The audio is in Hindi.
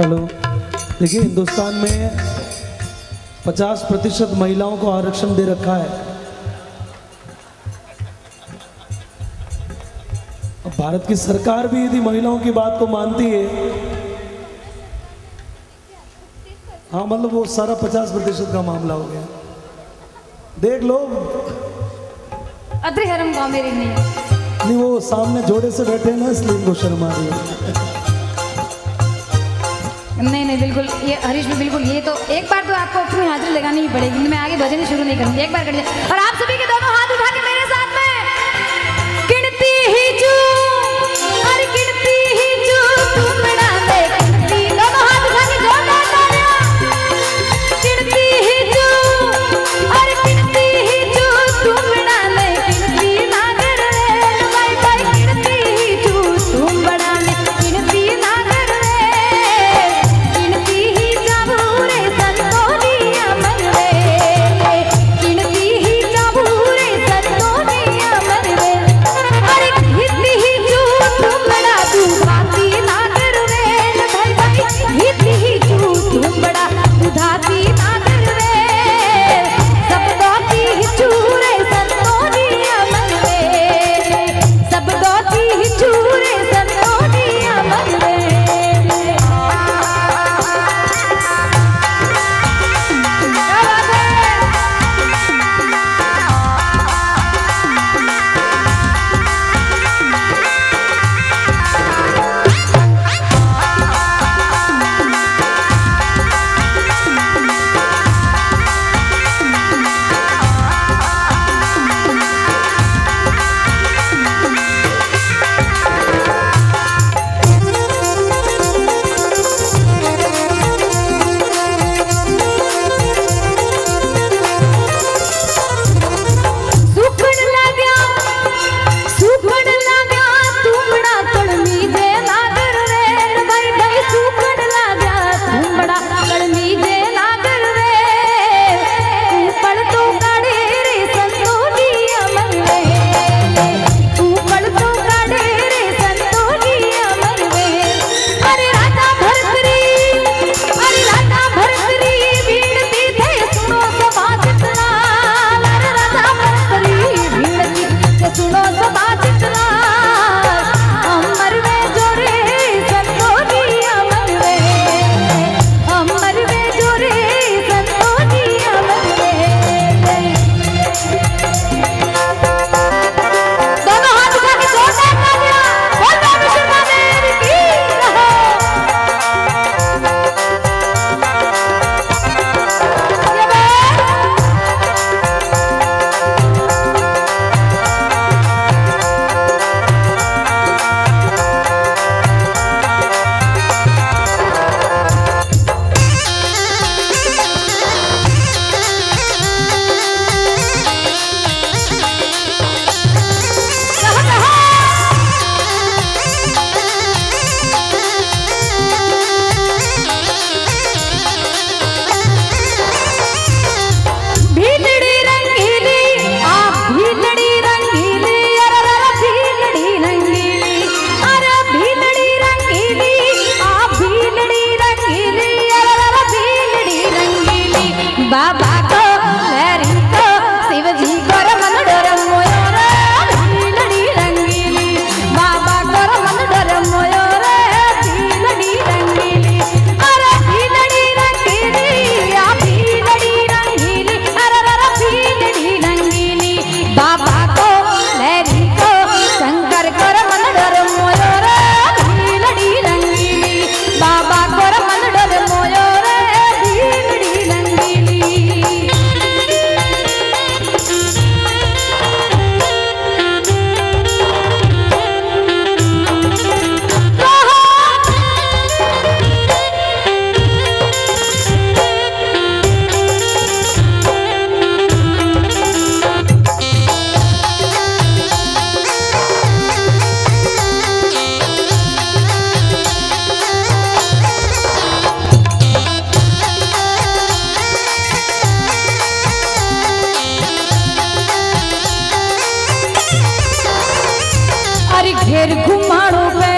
हेलो। देखिए हिंदुस्तान में 50% महिलाओं को आरक्षण दे रखा है। भारत की सरकार भी यदि महिलाओं की बात को मानती है, हाँ मतलब वो सारा 50% का मामला हो गया। देख लो अदरे हरम गांव मेरी नहीं, वो सामने जोड़े से बैठे ना इसलिए इनको शर्मा रही है। नहीं नहीं बिल्कुल, ये हरीश भी बिल्कुल, ये तो एक बार तो आपको अपनी हाजिरी लगानी ही पड़ेगी। मैं आगे भजन शुरू नहीं करूंगी, एक बार कर लिया। और आप सभी के दोनों हाथ उठा के मेरे साथ में गिनती ही जो और गिनती ही जो टुकड़ा ले गिनती, दोनों हाथ उठा के जोर जोर तालियां। गिनती ही जो और गिनती ही जो टुकड़ा ले गिनती। घेर घुमाड़ो पे